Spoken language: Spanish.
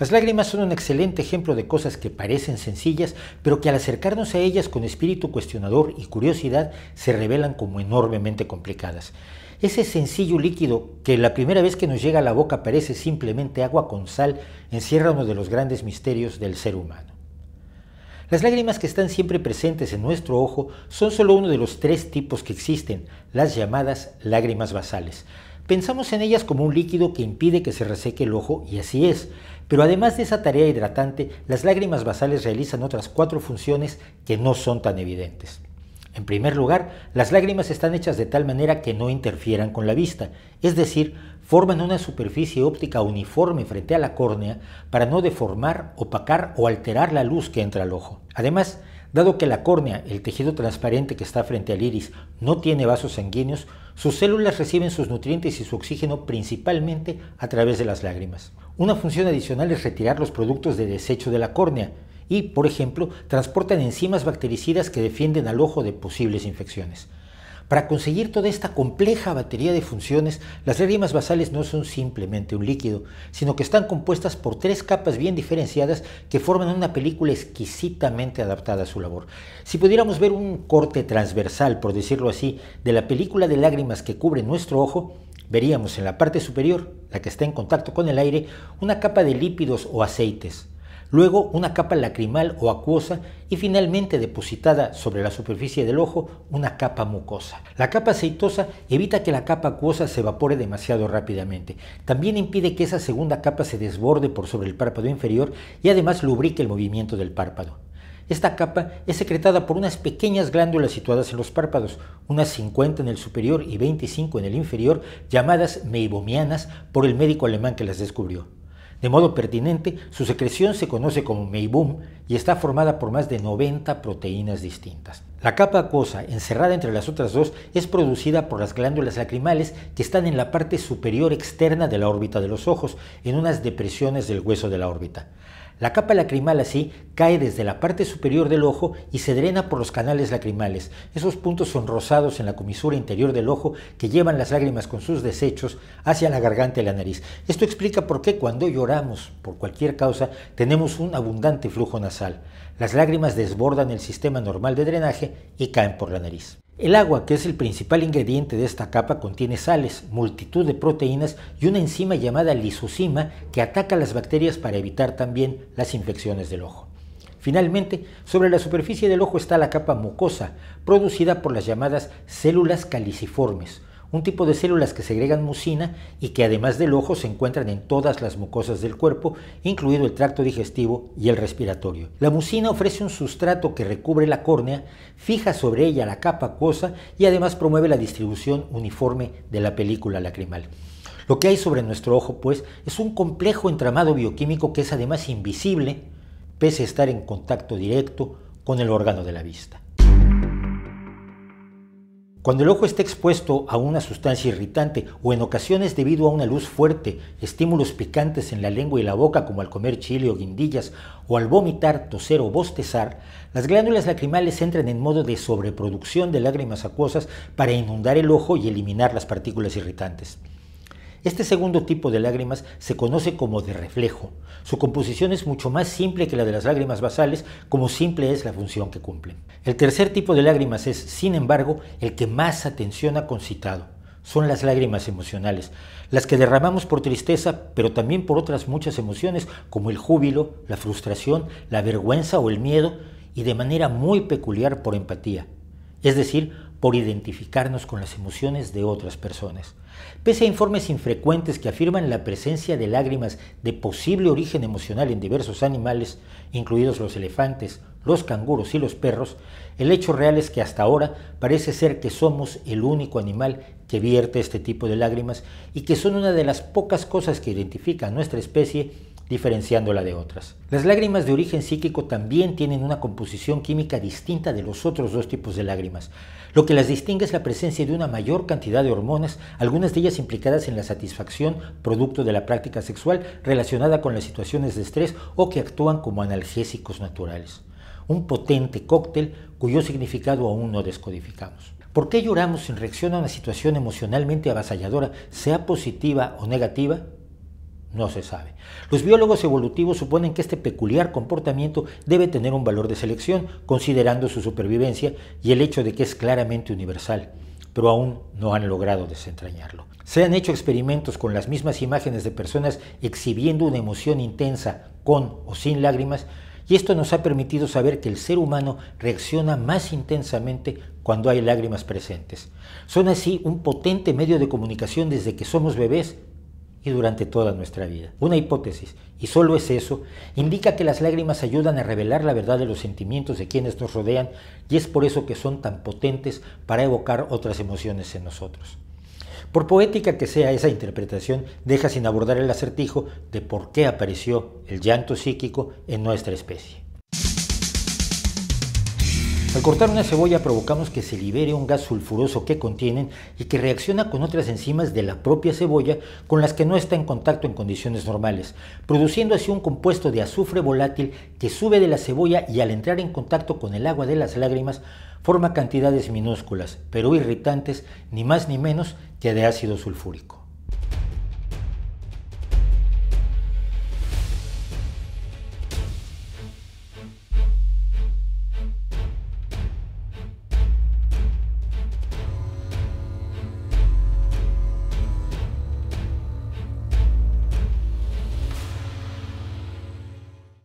Las lágrimas son un excelente ejemplo de cosas que parecen sencillas, pero que al acercarnos a ellas con espíritu cuestionador y curiosidad se revelan como enormemente complicadas. Ese sencillo líquido que la primera vez que nos llega a la boca parece simplemente agua con sal encierra uno de los grandes misterios del ser humano. Las lágrimas que están siempre presentes en nuestro ojo son solo uno de los tres tipos que existen, las llamadas lágrimas basales. Pensamos en ellas como un líquido que impide que se reseque el ojo y así es, pero además de esa tarea hidratante, las lágrimas basales realizan otras cuatro funciones que no son tan evidentes. En primer lugar, las lágrimas están hechas de tal manera que no interfieran con la vista, es decir, forman una superficie óptica uniforme frente a la córnea para no deformar, opacar o alterar la luz que entra al ojo. Además, dado que la córnea, el tejido transparente que está frente al iris, no tiene vasos sanguíneos, sus células reciben sus nutrientes y su oxígeno principalmente a través de las lágrimas. Una función adicional es retirar los productos de desecho de la córnea, y, por ejemplo, transportan enzimas bactericidas que defienden al ojo de posibles infecciones. Para conseguir toda esta compleja batería de funciones, las lágrimas basales no son simplemente un líquido, sino que están compuestas por tres capas bien diferenciadas que forman una película exquisitamente adaptada a su labor. Si pudiéramos ver un corte transversal, por decirlo así, de la película de lágrimas que cubre nuestro ojo, veríamos en la parte superior, la que está en contacto con el aire, una capa de lípidos o aceites. Luego una capa lacrimal o acuosa y finalmente depositada sobre la superficie del ojo una capa mucosa. La capa aceitosa evita que la capa acuosa se evapore demasiado rápidamente. También impide que esa segunda capa se desborde por sobre el párpado inferior y además lubrique el movimiento del párpado. Esta capa es secretada por unas pequeñas glándulas situadas en los párpados, unas 50 en el superior y 25 en el inferior, llamadas meibomianas por el médico alemán que las descubrió. De modo pertinente, su secreción se conoce como meibum y está formada por más de 90 proteínas distintas. La capa acuosa, encerrada entre las otras dos, es producida por las glándulas lacrimales que están en la parte superior externa de la órbita de los ojos, en unas depresiones del hueso de la órbita. La capa lacrimal así cae desde la parte superior del ojo y se drena por los canales lacrimales. Esos puntos sonrosados en la comisura interior del ojo que llevan las lágrimas con sus desechos hacia la garganta y la nariz. Esto explica por qué cuando lloramos, por cualquier causa, tenemos un abundante flujo nasal. Las lágrimas desbordan el sistema normal de drenaje y caen por la nariz. El agua, que es el principal ingrediente de esta capa, contiene sales, multitud de proteínas y una enzima llamada lisocima que ataca las bacterias para evitar también las infecciones del ojo. Finalmente, sobre la superficie del ojo está la capa mucosa, producida por las llamadas células caliciformes, un tipo de células que segregan mucina y que además del ojo se encuentran en todas las mucosas del cuerpo, incluido el tracto digestivo y el respiratorio. La mucina ofrece un sustrato que recubre la córnea, fija sobre ella la capa acuosa y además promueve la distribución uniforme de la película lacrimal. Lo que hay sobre nuestro ojo, pues, es un complejo entramado bioquímico que es además invisible, pese a estar en contacto directo con el órgano de la vista. Cuando el ojo está expuesto a una sustancia irritante o en ocasiones debido a una luz fuerte, estímulos picantes en la lengua y la boca como al comer chile o guindillas o al vomitar, toser o bostezar, las glándulas lacrimales entran en modo de sobreproducción de lágrimas acuosas para inundar el ojo y eliminar las partículas irritantes. Este segundo tipo de lágrimas se conoce como de reflejo. Su composición es mucho más simple que la de las lágrimas basales, como simple es la función que cumplen. El tercer tipo de lágrimas es, sin embargo, el que más atención ha concitado. Son las lágrimas emocionales, las que derramamos por tristeza, pero también por otras muchas emociones, como el júbilo, la frustración, la vergüenza o el miedo, y de manera muy peculiar por empatía. Es decir, por identificarnos con las emociones de otras personas. Pese a informes infrecuentes que afirman la presencia de lágrimas de posible origen emocional en diversos animales, incluidos los elefantes, los canguros y los perros, el hecho real es que hasta ahora parece ser que somos el único animal que vierte este tipo de lágrimas y que son una de las pocas cosas que identifica a nuestra especie diferenciándola de otras. Las lágrimas de origen psíquico también tienen una composición química distinta de los otros dos tipos de lágrimas. Lo que las distingue es la presencia de una mayor cantidad de hormonas, algunas de ellas implicadas en la satisfacción producto de la práctica sexual relacionada con las situaciones de estrés o que actúan como analgésicos naturales. Un potente cóctel cuyo significado aún no descodificamos. ¿Por qué lloramos en reacción a una situación emocionalmente avasalladora, sea positiva o negativa? No se sabe. Los biólogos evolutivos suponen que este peculiar comportamiento debe tener un valor de selección, considerando su supervivencia y el hecho de que es claramente universal, pero aún no han logrado desentrañarlo. Se han hecho experimentos con las mismas imágenes de personas exhibiendo una emoción intensa, con o sin lágrimas, y esto nos ha permitido saber que el ser humano reacciona más intensamente cuando hay lágrimas presentes. Son así un potente medio de comunicación desde que somos bebés y durante toda nuestra vida. Una hipótesis, y solo es eso, indica que las lágrimas ayudan a revelar la verdad de los sentimientos de quienes nos rodean, y es por eso que son tan potentes para evocar otras emociones en nosotros. Por poética que sea esa interpretación, deja sin abordar el acertijo de por qué apareció el llanto psíquico en nuestra especie. Al cortar una cebolla provocamos que se libere un gas sulfuroso que contienen y que reacciona con otras enzimas de la propia cebolla con las que no está en contacto en condiciones normales, produciendo así un compuesto de azufre volátil que sube de la cebolla y al entrar en contacto con el agua de las lágrimas forma cantidades minúsculas, pero irritantes, ni más ni menos que de ácido sulfúrico.